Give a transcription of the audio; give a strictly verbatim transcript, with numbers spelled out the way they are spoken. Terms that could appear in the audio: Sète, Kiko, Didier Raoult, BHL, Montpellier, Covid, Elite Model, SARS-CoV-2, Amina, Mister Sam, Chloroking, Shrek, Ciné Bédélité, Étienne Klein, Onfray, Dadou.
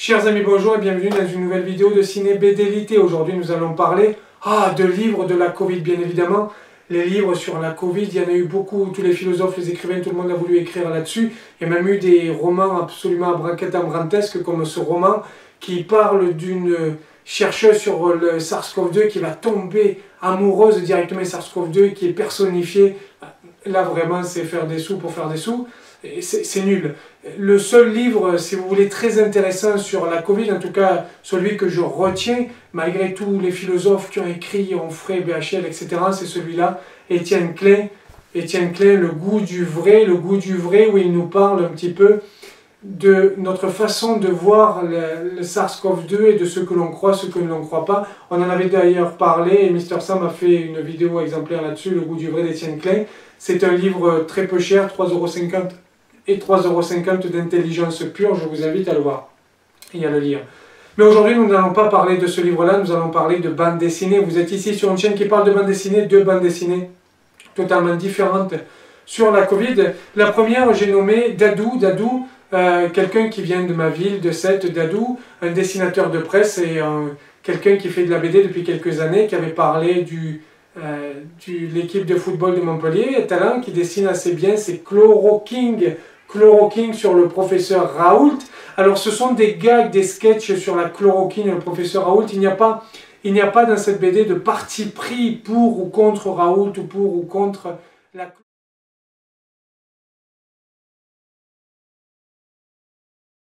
Chers amis, bonjour et bienvenue dans une nouvelle vidéo de Ciné Bédélité. Aujourd'hui, nous allons parler ah, de livres de la Covid, bien évidemment. Les livres sur la Covid, il y en a eu beaucoup, tous les philosophes, les écrivains, tout le monde a voulu écrire là-dessus. Il y a même eu des romans absolument abracadabrantesques, comme ce roman qui parle d'une chercheuse sur le SARS CoV deux qui va tomber amoureuse directement de SARS CoV deux, qui est personnifiée. Là, vraiment, c'est faire des sous pour faire des sous. C'est nul. Le seul livre, si vous voulez, très intéressant sur la Covid, en tout cas celui que je retiens, malgré tous les philosophes qui ont écrit, Onfray, B H L, et cetera, c'est celui-là, Étienne Klein. Étienne Klein, le goût du vrai, le goût du vrai, où il nous parle un petit peu de notre façon de voir le, le SARS CoV deux et de ce que l'on croit, ce que l'on ne croit pas. On en avait d'ailleurs parlé et Mister Sam a fait une vidéo exemplaire là-dessus, le goût du vrai d'Étienne Klein. C'est un livre très peu cher, trois euros cinquante. Et trois euros cinquante d'intelligence pure, je vous invite à le voir et à le lire. Mais aujourd'hui, nous n'allons pas parler de ce livre-là, nous allons parler de bande dessinée. Vous êtes ici sur une chaîne qui parle de bande dessinée, deux bandes dessinées totalement différentes sur la Covid. La première, j'ai nommé Dadou, Dadou, euh, quelqu'un qui vient de ma ville, de Sète, Dadou, un dessinateur de presse et euh, quelqu'un qui fait de la B D depuis quelques années, qui avait parlé du... Euh, de l'équipe de football de Montpellier, talent qui dessine assez bien, c'est Chloroking, Chloroking sur le professeur Raoult. Alors ce sont des gags, des sketchs sur la Chloroking et le professeur Raoult. Il n'y a pas, il n'y a pas dans cette B D de parti pris pour ou contre Raoult ou pour ou contre la